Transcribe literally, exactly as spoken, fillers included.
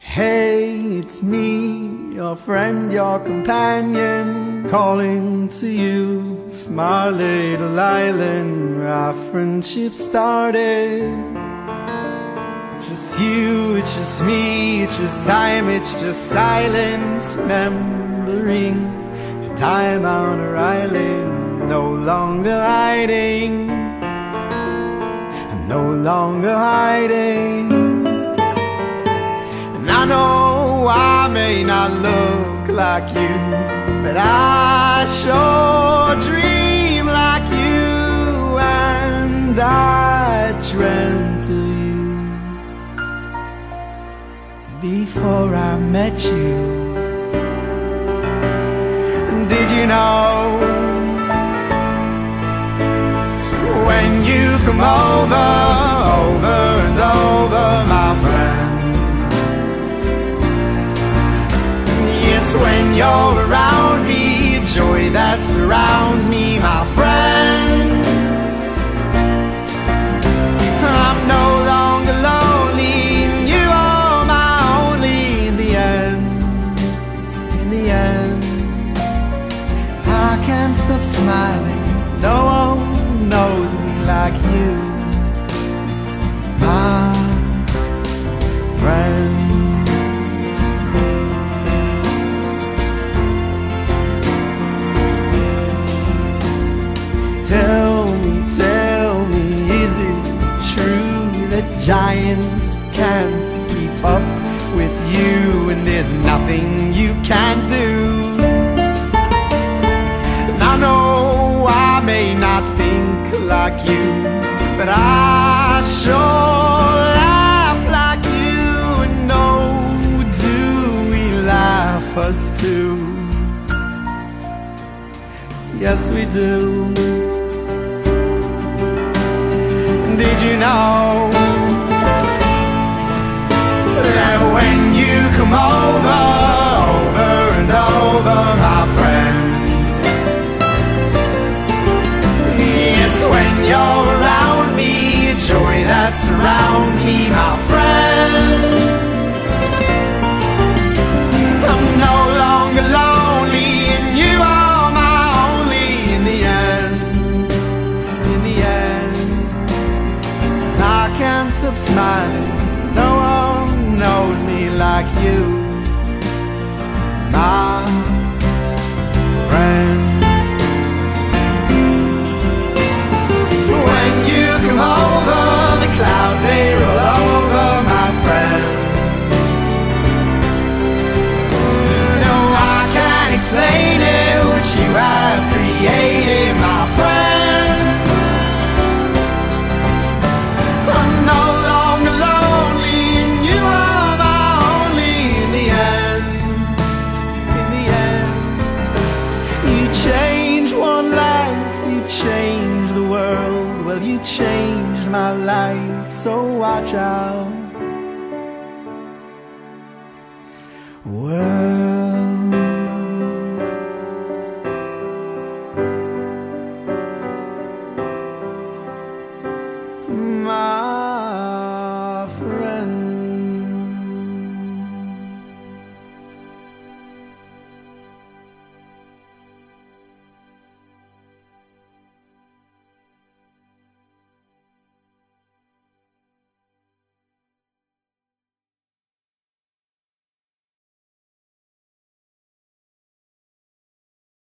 Hey, it's me, your friend, your companion, calling to you from our little island where our friendship started. It's just you, it's just me, it's just time, it's just silence, remembering the time on our island, no longer hiding, I'm no longer hiding. I know I may not look like you, but I sure dream like you, and I dreamt of you before I met you. And did you know, when you come over, over and over, my friend, when you're around me, joy that surrounds me, my friend, I'm no longer lonely, and you are my only. In the end, in the end, I can't stop smiling, no one knows me like you, my friend. Tell me, tell me, is it true that giants can't keep up with you, and there's nothing you can't do? And I know I may not think like you, but I sure laugh like you, and oh, do we laugh us too? Yes, we do. Did you know that when you come over, over and over, my friend, yes, when you're around me, joy that surrounds me, my friend, I'm no longer lonely, and you are my only. In the end, in the end, I can't stop smiling, no one knows me like you, my friend. When you come over, the clouds they roll over, my friend. No, I can't explain it, what you have created, my friend. You changed my life, so watch out. Well,